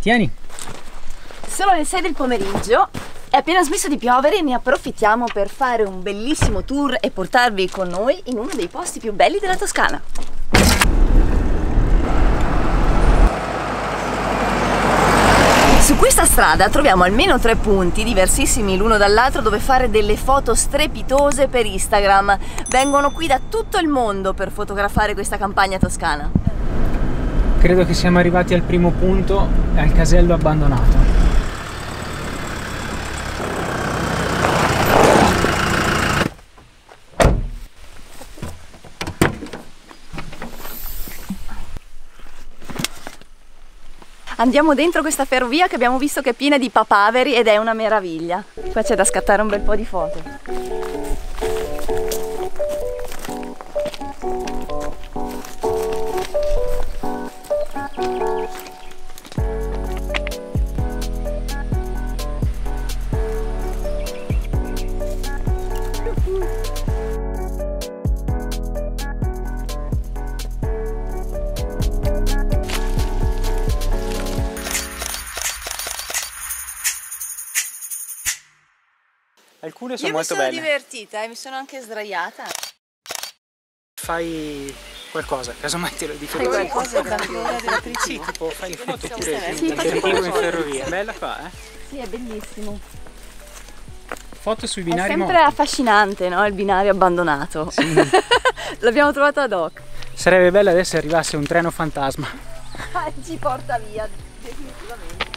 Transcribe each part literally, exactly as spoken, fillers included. Tieni. Sono le sei del pomeriggio, è appena smesso di piovere e ne approfittiamo per fare un bellissimo tour e portarvi con noi in uno dei posti più belli della Toscana. Su questa strada troviamo almeno tre punti diversissimi l'uno dall'altro dove fare delle foto strepitose per Instagram. Vengono qui da tutto il mondo per fotografare questa campagna toscana. Credo che siamo arrivati al primo punto, al casello abbandonato. Andiamo dentro questa ferrovia che abbiamo visto che è piena di papaveri ed è una meraviglia. Qua c'è da scattare un bel po' di foto. Alcune sono molto belle. Io mi sono divertita e mi sono anche sdraiata. Fai qualcosa, casomai te lo dico. Fai qualcosa da te. Sì, tipo fai le foto pure. Sì, faccio le in ferrovia. Bella qua, eh? Sì, è bellissimo. Foto sui binari. È sempre morti. Affascinante, no? Il binario abbandonato. Sì. L'abbiamo trovato ad hoc. Sarebbe bello adesso se arrivasse un treno fantasma. Ci porta via, definitivamente.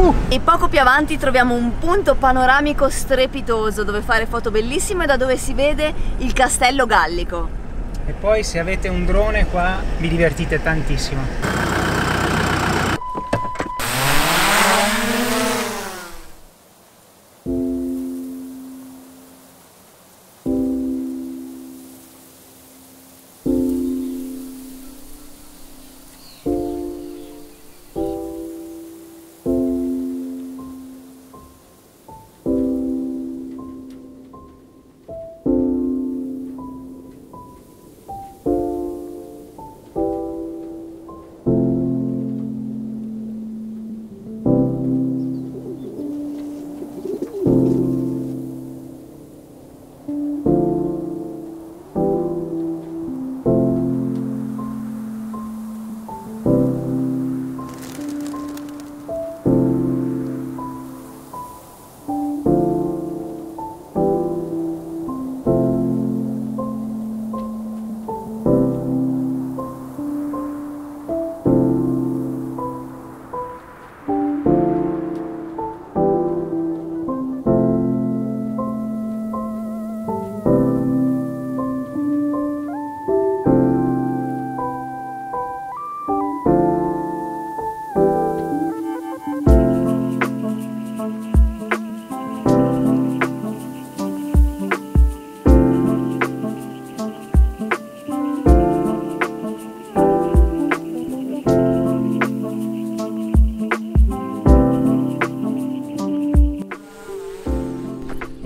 Uh. E poco più avanti troviamo un punto panoramico strepitoso dove fare foto bellissime da dove si vede il castello gallico. E poi se avete un drone qua vi divertite tantissimo.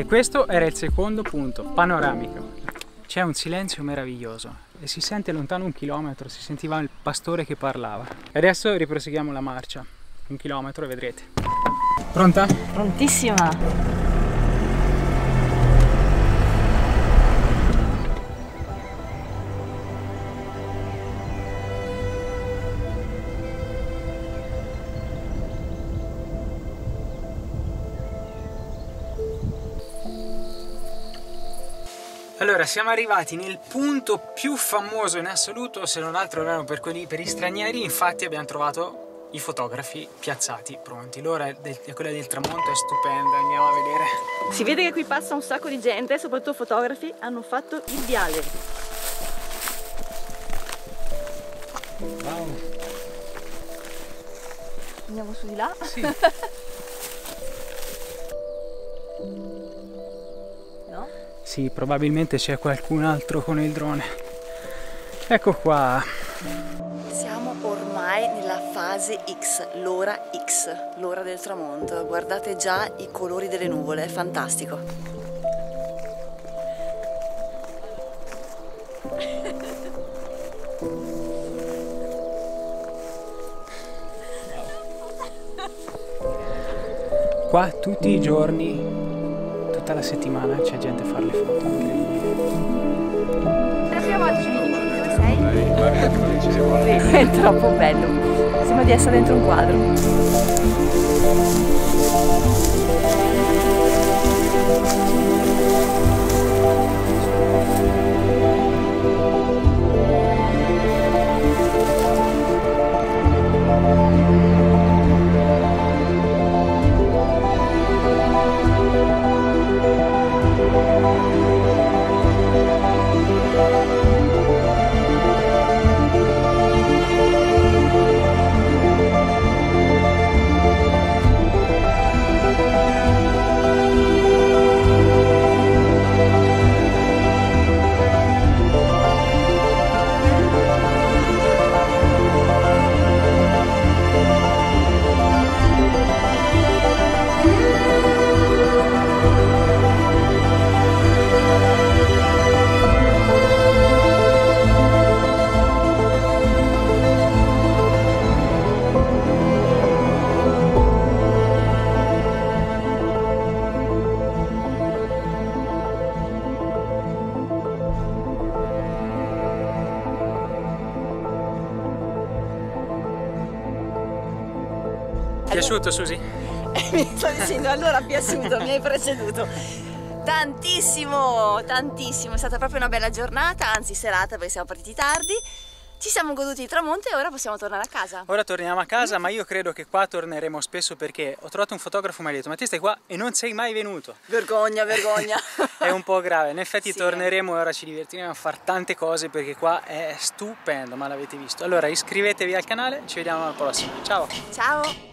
Questo era il secondo punto, panoramico. C'è un silenzio meraviglioso e si sente lontano un chilometro, si sentiva il pastore che parlava. Adesso riproseguiamo la marcia, un chilometro e vedrete. Pronta? Prontissima! Allora, siamo arrivati nel punto più famoso in assoluto, se non altro erano per quelli per gli stranieri, infatti abbiamo trovato i fotografi piazzati, pronti. L'ora è, è quella del tramonto, è stupenda, andiamo a vedere. Si vede che qui passa un sacco di gente, soprattutto fotografi, hanno fatto il viale. Wow. Andiamo su di là? Sì. No? Sì, probabilmente c'è qualcun altro con il drone. Ecco qua. Siamo ormai nella fase X, l'ora X, l'ora del tramonto. Guardate già i colori delle nuvole, è fantastico. qua tutti i giorni, tutta la settimana c'è gente a fare le foto, incredibile. È la prima volta che vieni qui, dove sei? È troppo bello, sembra di essere dentro un quadro. Ti è piaciuto, Susi? Mi sto dicendo, allora piaciuto, mi hai preceduto. Tantissimo, tantissimo, è stata proprio una bella giornata, anzi serata perché siamo partiti tardi. Ci siamo goduti il tramonto e ora possiamo tornare a casa. Ora torniamo a casa, ma io credo che qua torneremo spesso perché ho trovato un fotografo e mi ha detto ma te stai qua e non sei mai venuto. Vergogna, vergogna. È un po' grave, in effetti sì. Torneremo e ora ci divertiremo a fare tante cose perché qua è stupendo, ma l'avete visto. Allora iscrivetevi al canale, ci vediamo alla prossima. Ciao. Ciao.